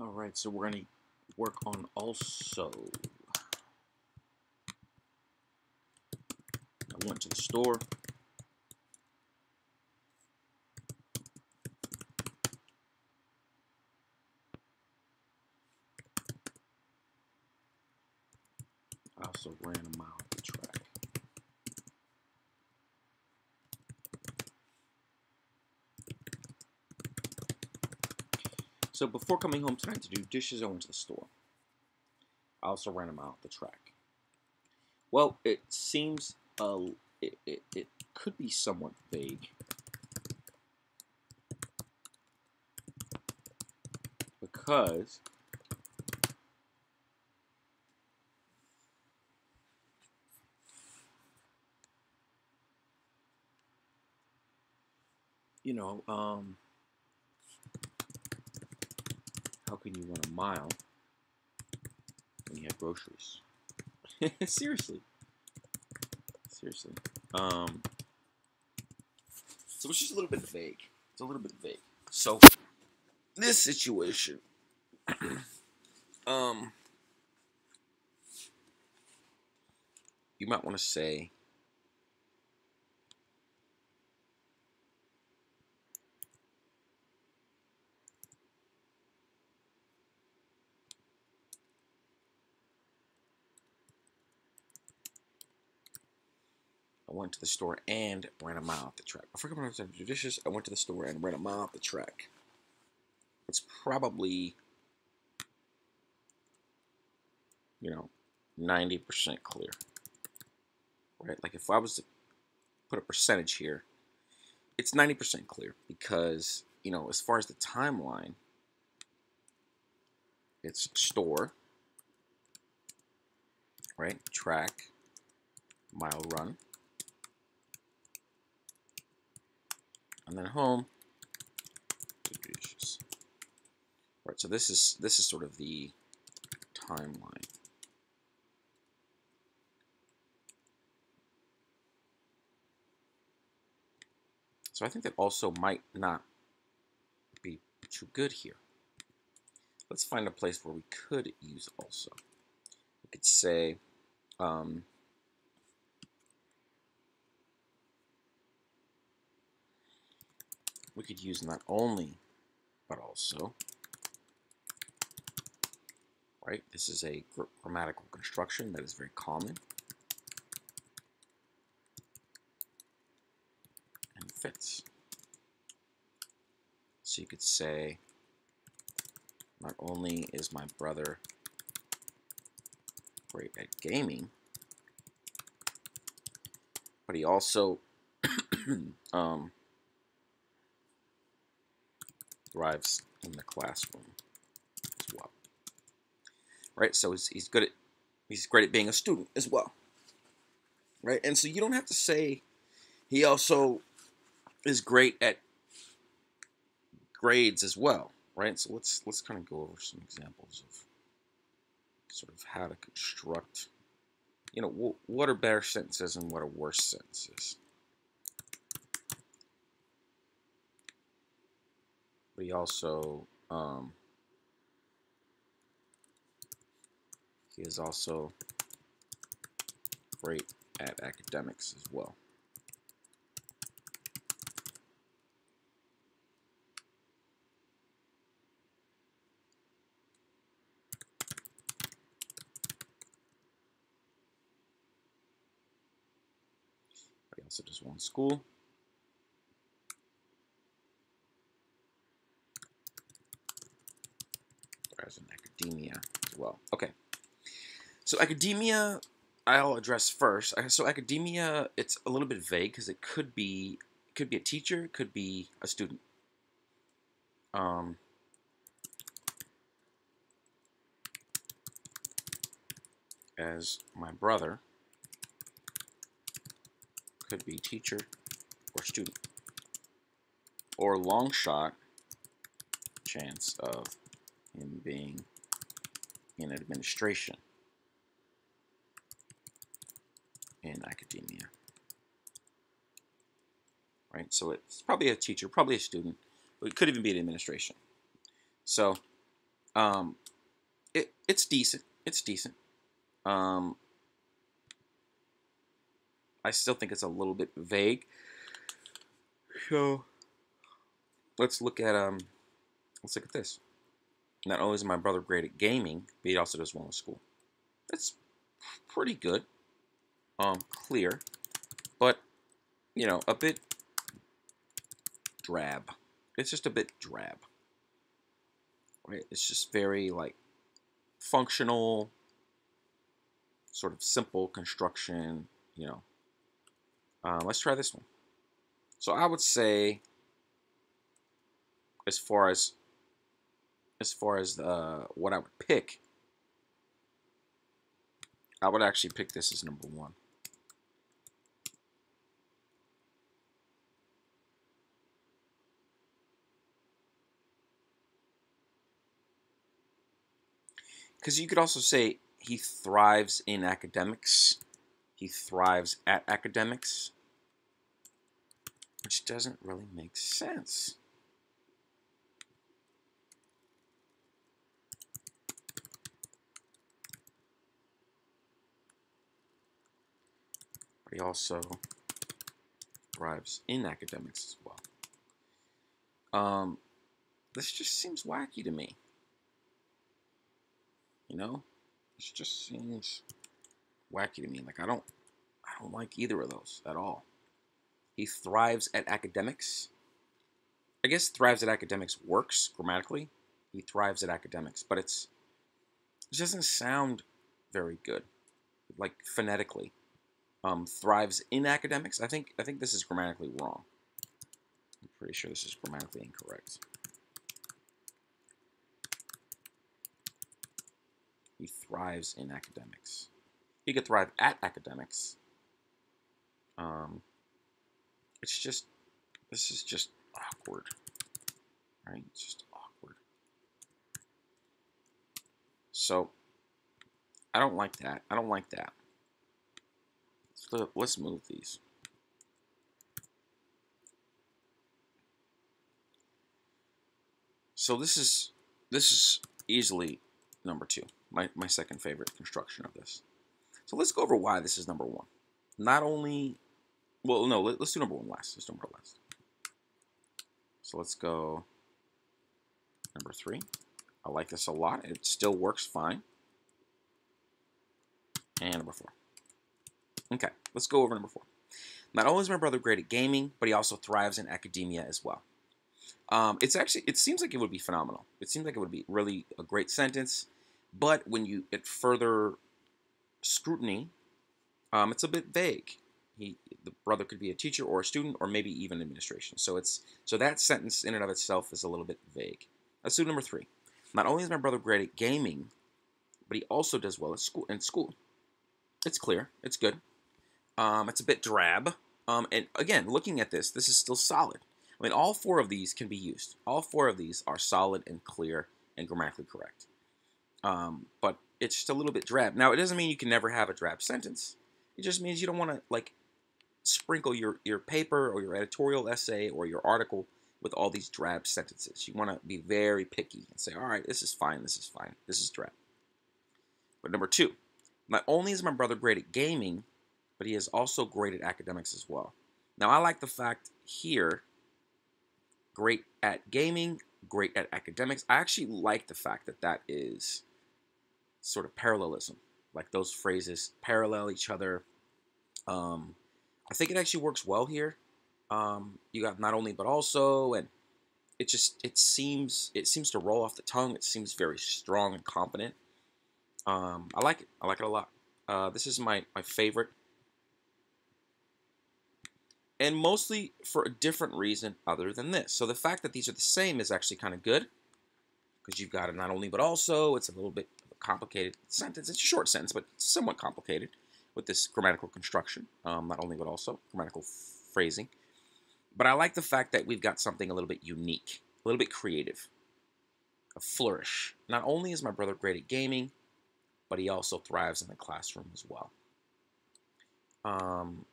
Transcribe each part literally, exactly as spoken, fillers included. All right, so we're going to work on also. I went to the store. I also ran a mile at the track. So before coming home tonight to do dishes, I went to the store. I also ran a mile at the track. Well, it seems uh, it, it, it could be somewhat vague. Because you know, um... how can you run a mile when you have groceries? Seriously. Seriously. Um, so it's just a little bit vague. It's a little bit vague. So this situation, um, you might want to say, I went to the store and ran a mile off the track. Before coming home to do dishes, I went to the store and ran a mile off the track. It's probably, you know, ninety percent clear. Right? Like if I was to put a percentage here, it's ninety percent clear because, you know, as far as the timeline, it's store, right? Track, mile run. And then home. Right, so this is this is sort of the timeline. So I think that also might not be too good here. Let's find a place where we could use also. We could say, um, we could use not only, but also, right? This is a grammatical construction that is very common and fits. So you could say, not only is my brother great at gaming, but he also, um, thrives in the classroom as well, right? So he's, he's good at he's great at being a student as well, right? And so you don't have to say he also is great at grades as well, right? So let's let's kind of go over some examples of sort of how to construct, you know, what are better sentences and what are worse sentences. But he also, um, he is also great at academics as well. He also does well in school. In academia as well. Okay, so academia I'll address first. So academia, it's a little bit vague because it could be could be a teacher, it could be a student. Um, as my brother could be teacher or student, or long shot chance of in being in administration in academia, right? So it's probably a teacher, probably a student, but it could even be an administration. So Um, it it's decent. It's decent. Um, I still think it's a little bit vague. So let's look at um, let's look at this. Not only is my brother great at gaming, but he also does well in school. That's pretty good. Um, clear, but you know, a bit drab. It's just a bit drab. Right? It's just very like functional, sort of simple construction. You know. Uh, let's try this one. So I would say, as far as as far as the what I would pick, I would actually pick this as number one. Because you could also say he thrives in academics. He thrives at academics. Which doesn't really make sense. He also thrives in academics as well. Um, this just seems wacky to me. You know, it just seems wacky to me. Like I don't, I don't like either of those at all. He thrives at academics. I guess thrives at academics works grammatically. He thrives at academics, but it's it doesn't sound very good, like phonetically. Um, thrives in academics. I think I think this is grammatically wrong. I'm pretty sure this is grammatically incorrect. He thrives in academics. He could thrive at academics. Um, it's just, this is just awkward, right? It's just awkward. So, I don't like that. I don't like that. So let's move these. So this is, this is easily number two. My, my second favorite construction of this. So let's go over why this is number one. Not only, well, no, let, let's do number one last. Let's do number last. So let's go number three. I like this a lot. It still works fine. And number four. Okay, let's go over number four. Not only is my brother great at gaming, but he also thrives in academia as well. Um, it's actually, it seems like it would be phenomenal. It seems like it would be really a great sentence. But when you get further scrutiny, um, it's a bit vague. He, the brother could be a teacher or a student or maybe even administration. So it's so that sentence in and of itself is a little bit vague. Let's do number three. Not only is my brother great at gaming, but he also does well at school. In school, it's clear. It's good. Um, it's a bit drab. Um, and again, looking at this, this is still solid. I mean, all four of these can be used. All four of these are solid and clear and grammatically correct. Um, but it's just a little bit drab. Now, it doesn't mean you can never have a drab sentence. It just means you don't want to, like, sprinkle your, your paper or your editorial essay or your article with all these drab sentences. You want to be very picky and say, all right, this is fine, this is fine, this is drab. But number two, not only is my brother great at gaming, but he is also great at academics as well. Now, I like the fact here, great at gaming, great at academics. I actually like the fact that that is sort of parallelism, like those phrases parallel each other. Um, I think it actually works well here. Um, you got not only but also, and it just it seems it seems to roll off the tongue. It seems very strong and confident. Um, I like it. I like it a lot. Uh, this is my my favorite, and mostly for a different reason other than this. So the fact that these are the same is actually kind of good, because you've got a not only but also. It's a little bit of a complicated sentence. It's a short sentence, but somewhat complicated with this grammatical construction. Um, not only but also, grammatical phrasing. But I like the fact that we've got something a little bit unique, a little bit creative, a flourish. Not only is my brother great at gaming, but he also thrives in the classroom as well. Um...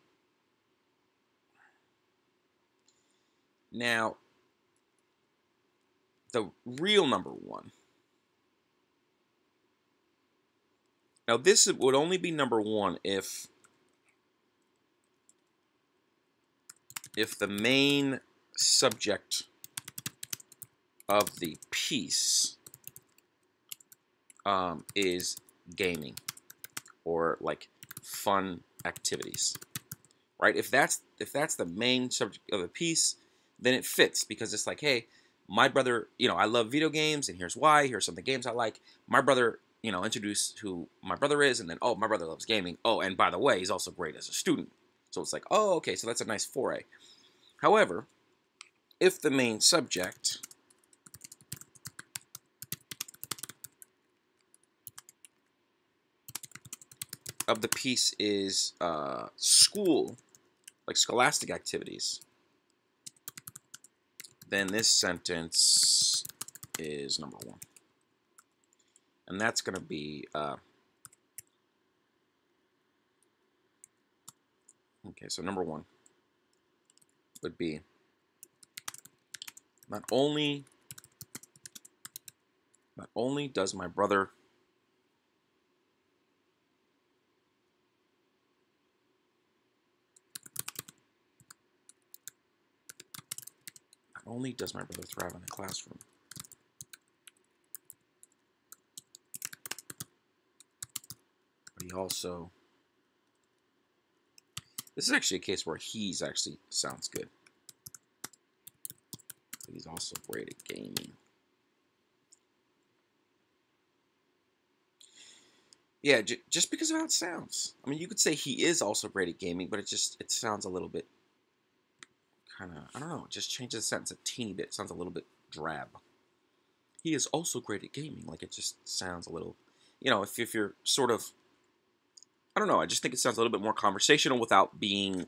Now, the real number one, Now this would only be number one if if the main subject of the piece um, is gaming or like fun activities, right? If that's if that's the main subject of the piece, then it fits because it's like, hey, my brother, you know, I love video games, and here's why. Here's some of the games I like. My brother, you know, introduce who my brother is, and then, oh, my brother loves gaming. Oh, and by the way, he's also great as a student. So it's like, oh, okay, so that's a nice foray. However, if the main subject of the piece is uh, school, like scholastic activities, then this sentence is number one. And that's going to be, uh, okay, so number one would be, not only, not only does my brother Only does my brother thrive in the classroom, but he also, this is actually a case where he's actually sounds good, but he's also great at gaming. Yeah, j just because of how it sounds. I mean, you could say he is also great at gaming, but it just, it sounds a little bit kind of, I don't know, just changes the sentence a teeny bit. It sounds a little bit drab. He is also great at gaming. Like, it just sounds a little, you know, if, if you're sort of, I don't know, I just think it sounds a little bit more conversational without being,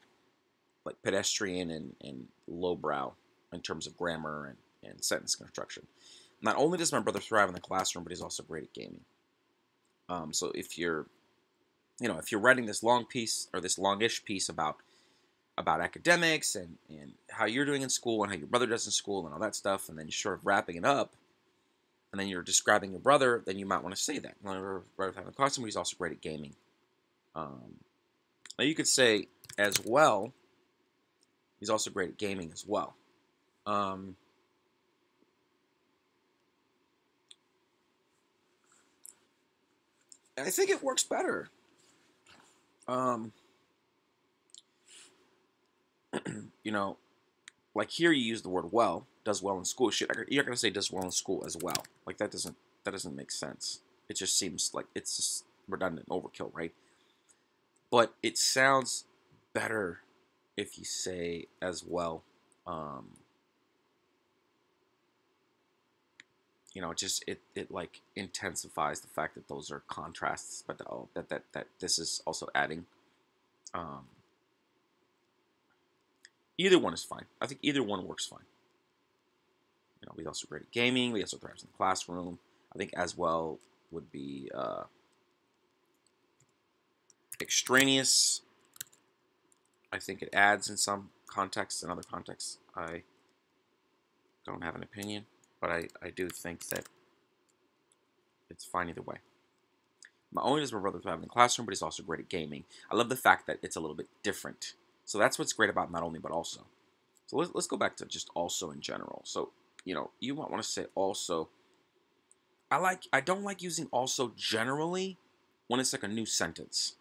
like, pedestrian and, and lowbrow in terms of grammar and, and sentence construction. Not only does my brother thrive in the classroom, but he's also great at gaming. Um, so if you're, you know, if you're writing this long piece, or this longish piece about, about academics and, and how you're doing in school and how your brother does in school and all that stuff, and then you're sort of wrapping it up, and then you're describing your brother, then you might want to say that. Brother having a costume, he's also great at gaming. Um, now you could say as well, he's also great at gaming as well. Um, I think it works better. Um, You know, like here you use the word well, does well in school. Shit, you're gonna say does well in school as well. Like that doesn't that doesn't make sense. It just seems like it's just redundant overkill, right? But it sounds better if you say as well. Um, you know, it just it it like intensifies the fact that those are contrasts, but the, oh, that that that this is also adding. Um, Either one is fine. I think either one works fine. You know, we also great at gaming. We also thrives in the classroom. I think as well would be uh, extraneous. I think it adds in some contexts. In other contexts, I don't have an opinion, but I, I do think that it's fine either way. Not only does my brother thrive in the classroom, but he's also great at gaming. I love the fact that it's a little bit different. So that's what's great about not only, but also. So let's, let's go back to just also in general. So, you know, you might want to say also. I like, I don't like using also generally when it's like a new sentence.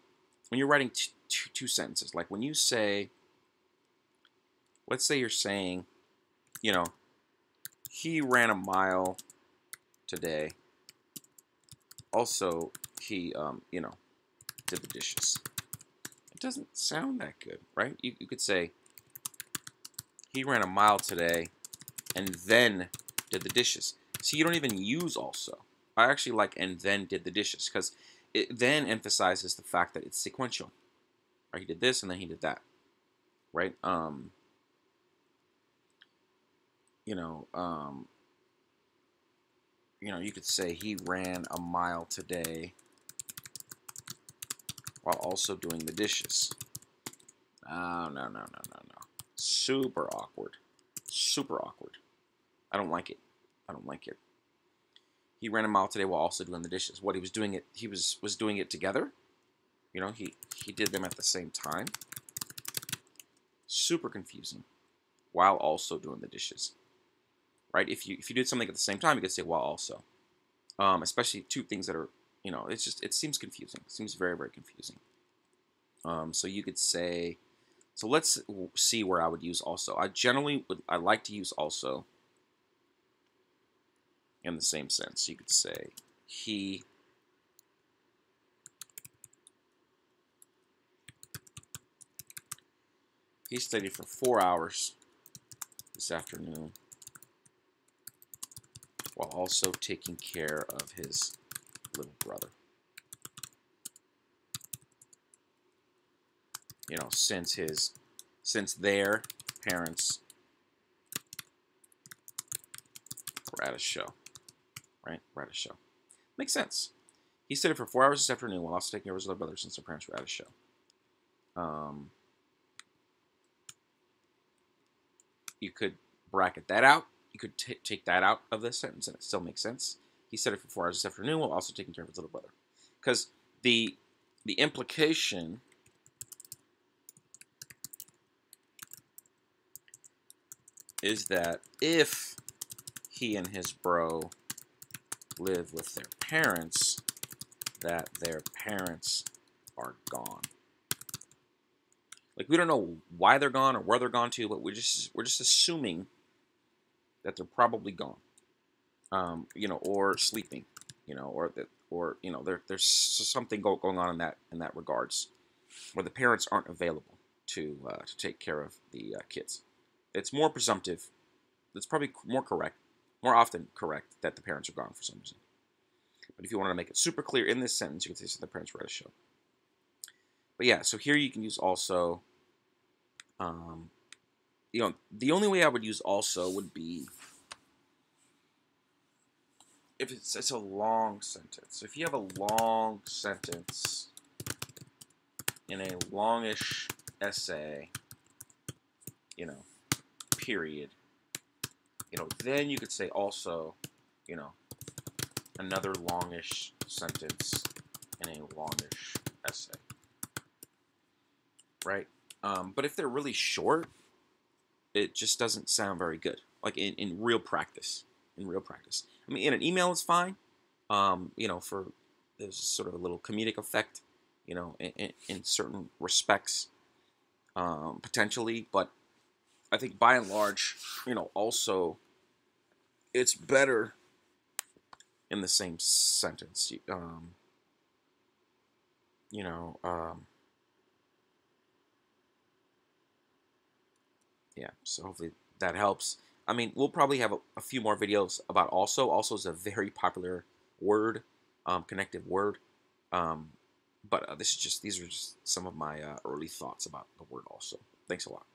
When you're writing t t two sentences, like when you say, let's say you're saying, you know, he ran a mile today. Also, he, um, you know, did the dishes. It doesn't sound that good, right? You, you could say, he ran a mile today and then did the dishes. See, you don't even use also. I actually like and then did the dishes because it then emphasizes the fact that it's sequential. Right? He did this and then he did that, right? Um, you know, um, you know, you could say he ran a mile today while also doing the dishes. Oh, no, no, no, no, no. Super awkward. Super awkward. I don't like it. I don't like it. he ran a mile today while also doing the dishes. What he was doing it, he was was doing it together. You know, he he did them at the same time. Super confusing. While also doing the dishes, right? If you if you did something at the same time, you could say while also. Um, especially two things that are, you know, it's just it seems confusing. It seems very very confusing. Um, so you could say. So let's see where I would use also. I generally would, I like to use also in the same sense. You could say he he studied for four hours this afternoon while also taking care of his little brother. You know, since his, since their parents were at a show, right? We're at a show. Makes sense. He studied for four hours this afternoon while also taking care of his little brother since their parents were at a show. Um, you could bracket that out. You could t take that out of this sentence and it still makes sense. He studied for four hours this afternoon while also taking care of his little brother. Because the, the implication... is that if he and his bro live with their parents, that their parents are gone. Like, we don't know why they're gone or where they're gone to, but we're just we're just assuming that they're probably gone, um, you know, or sleeping, you know, or that, or you know, there, there's something go, going on in that in that regards, where the parents aren't available to uh, to take care of the uh, kids. It's more presumptive. It's probably more correct, more often correct, that the parents are gone for some reason. But if you wanted to make it super clear in this sentence, you could say so the parents were at a show. But yeah, so here you can use also. Um, you know, the only way I would use also would be if it's it's a long sentence. If you have a long sentence in a longish essay, you know. Period, you know, then you could say also, you know, another longish sentence in a longish essay, right? Um, but if they're really short, it just doesn't sound very good, like in, in real practice, in real practice. I mean, in an email is fine, um, you know, for there's sort of a little comedic effect, you know, in, in, in certain respects, um, potentially, but I think by and large, you know, also, it's better in the same sentence. Um, you know, um, yeah, so hopefully that helps. I mean, we'll probably have a, a few more videos about also. Also is a very popular word, um, connective word. Um, but uh, this is just, these are just some of my uh, early thoughts about the word also. Thanks a lot.